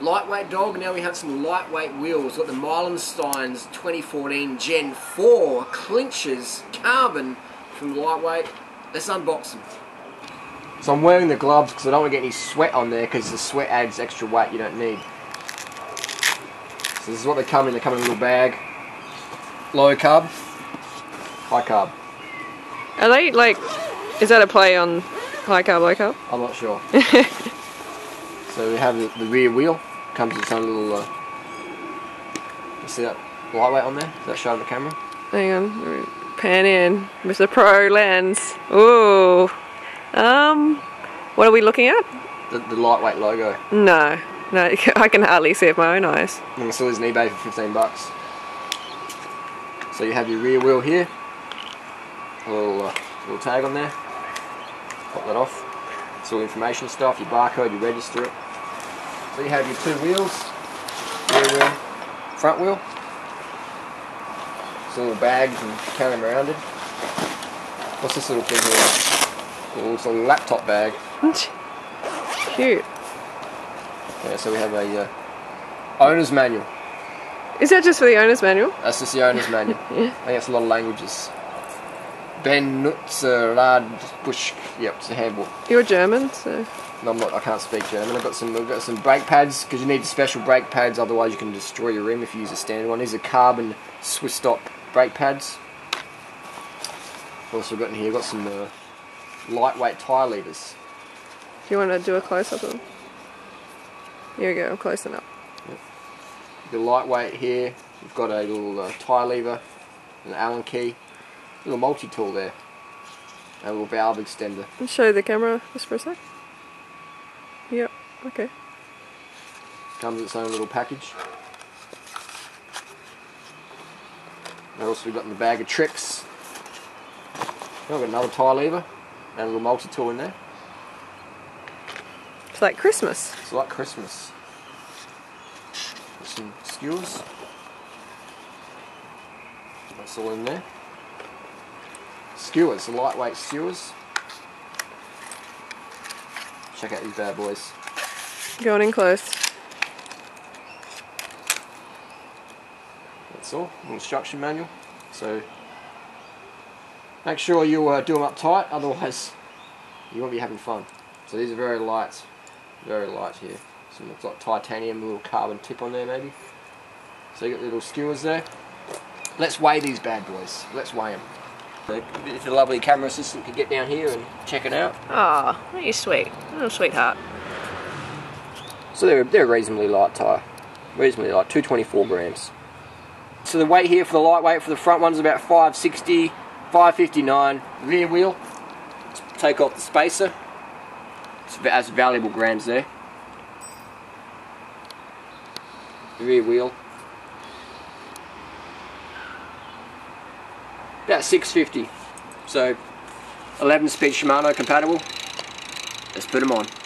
Lightweight dog. Now we have some lightweight wheels. Got the Meilenstein's 2014 Gen 4 clinchers carbon from Lightweight. Let's unbox them. So I'm wearing the gloves because I don't want to get any sweat on there, because the sweat adds extra weight you don't need. So this is what they come in. They come in a little bag. Low carb, high carb. Are they like, is that a play on high carb, low carb? I'm not sure. So we have the rear wheel, comes with its own little, you see that lightweight on there? Does that show on the camera? Hang on, pan in with the pro lens. Ooh, what are we looking at? The lightweight logo. No, no, I can hardly see it with my own eyes. And I saw this on eBay for 15 bucks. So you have your rear wheel here, a little tag on there, pop that off. It's all information stuff, your barcode, you register it. So you have your two wheels, rear wheel, front wheel. It's a little bag, you can carry them around in. What's this little thing here? Oh, it's a laptop bag. Cute. Yeah, so we have a owner's manual. Is that just for the owner's manual? That's just the owner's manual. Yeah. I think that's a lot of languages. Benutzerradbuch. Yep, it's a handbook. You're German, so. No, I'm not. I can't speak German. I've got some brake pads, because you need special brake pads. Otherwise, you can destroy your rim if you use a standard one. These are carbon Swiss Stop brake pads. Also got in here. Got some lightweight tire levers. Do you want to do a close up of them? Here we go. I'm closing up. Yep. You're lightweight here. You've got a little tire lever, an Allen key. A little multi-tool there, and a little valve extender. And show the camera just for a sec. Yep, okay. Comes with its own little package. What else we've got in the bag of tricks? Oh, we've got another tie lever, and a little multi-tool in there. It's like Christmas. It's like Christmas. Got some skewers. That's all in there. Skewers, the lightweight skewers. Check out these bad boys. Going in close. That's all. Instruction manual. So make sure you do them up tight, otherwise you won't be having fun. So these are very light here. Some looks like titanium, a little carbon tip on there maybe. So you got little skewers there. Let's weigh these bad boys. Let's weigh them. If the lovely camera assistant could get down here and check it out. Ah, oh, you're sweet, little sweetheart. So they're a reasonably light tyre, reasonably light, 224 grams. So the weight here for the lightweight for the front one's about 560, 559. Rear wheel. Let's take off the spacer. That's valuable grams there. The rear wheel. About 650, so 11-speed Shimano compatible. Let's put them on.